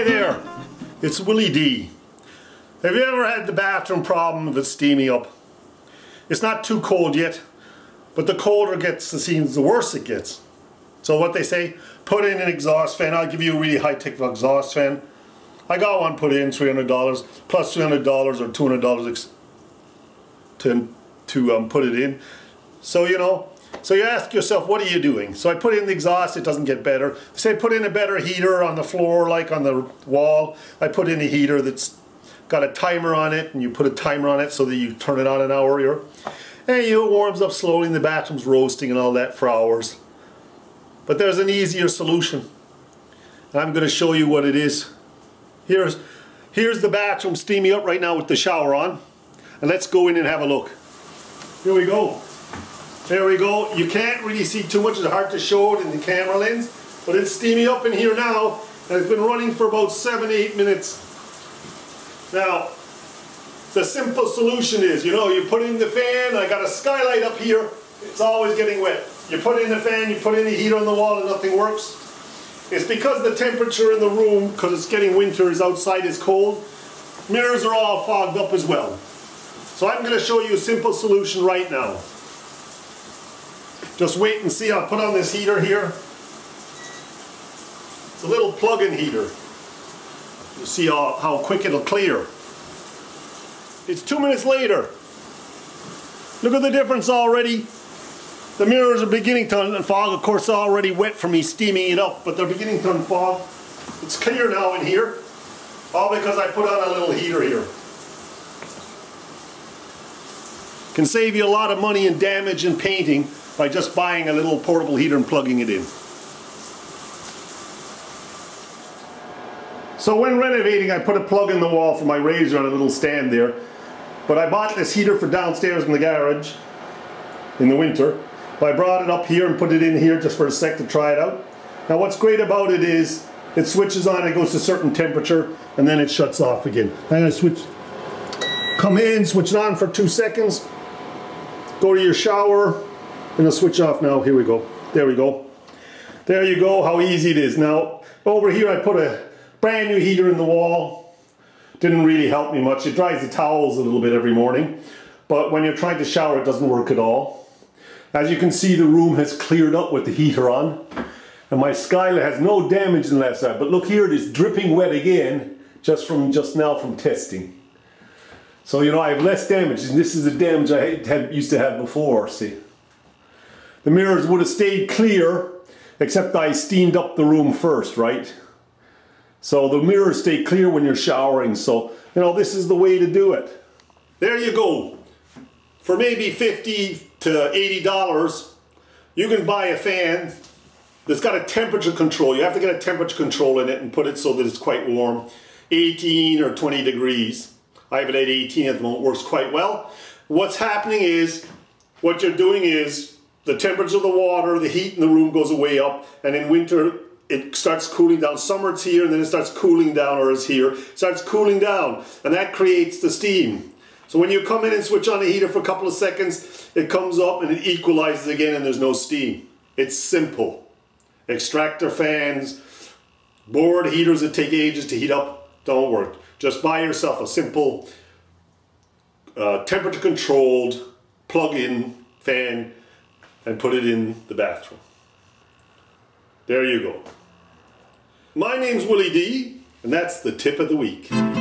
Hey there, it's Willy D. Have you ever had the bathroom problem if it's steamy up? It's not too cold yet, but the colder it gets, it seems the worse it gets. So what they say, put in an exhaust fan. I'll give you a really high-tech exhaust fan. I got one put in, $300, plus $300 or $200 to put it in. So you know, so you ask yourself, what are you doing? So I put in the exhaust, it doesn't get better. They say put in a better heater on the floor, like on the wall. I put in a heater that's got a timer on it, and you put a timer on it so that you turn it on an hour earlier. And you know, it warms up slowly, and the bathroom's roasting and all that for hours. But there's an easier solution, and I'm going to show you what it is. Here's the bathroom steaming up right now with the shower on, and let's go in and have a look. Here we go. There we go. You can't really see too much. It's hard to show it in the camera lens, but it's steaming up in here now, and it's been running for about 7 to 8 minutes. Now, the simple solution is, you know, you put in the fan. I got a skylight up here. It's always getting wet. You put in the fan, you put in the heat on the wall, and nothing works. It's because the temperature in the room, because it's getting winter, is outside, is cold. Mirrors are all fogged up as well. So I'm going to show you a simple solution right now. Just wait and see. I'll put on this heater here. It's a little plug-in heater. You'll see how quick it'll clear. It's 2 minutes later. Look at the difference already. The mirrors are beginning to unfog. Of course, they're already wet from me steaming it up, but they're beginning to unfog. It's clear now in here. All because I put on a little heater here. Can save you a lot of money and damage and painting by just buying a little portable heater and plugging it in. So when renovating, I put a plug in the wall for my razor on a little stand there. But I bought this heater for downstairs in the garage in the winter. But I brought it up here and put it in here just for a sec to try it out. Now what's great about it is it switches on, it goes to a certain temperature, and then it shuts off again. I'm gonna come in, switch it on for 2 seconds, go to your shower, and it'll switch off now. Here we go. There we go. There you go, how easy it is. Now, over here I put a brand new heater in the wall. Didn't really help me much. It dries the towels a little bit every morning, but when you're trying to shower, it doesn't work at all. As you can see, the room has cleared up with the heater on, and my skylight has no damage on that side. But look here, it is dripping wet again, just now from testing. So, you know, I have less damage, and this is the damage I used to have before, see. The mirrors would have stayed clear, except I steamed up the room first, right? So the mirrors stay clear when you're showering, so, you know, this is the way to do it. There you go. For maybe $50 to $80, you can buy a fan that's got a temperature control. You have to get a temperature control in it and put it so that it's quite warm, 18 or 20 degrees. I have it at 18 at the moment, works quite well. What's happening is, what you're doing is, the temperature of the water, the heat in the room goes way up, and in winter it starts cooling down. Summer it's here, and then it starts cooling down, or it's here, it starts cooling down, and that creates the steam. So when you come in and switch on the heater for a couple of seconds, it comes up and it equalizes again, and there's no steam. It's simple. Extractor fans, board heaters that take ages to heat up, don't work. Just buy yourself a simple temperature controlled plug-in fan and put it in the bathroom. There you go. My name's Willy D, and that's the tip of the week.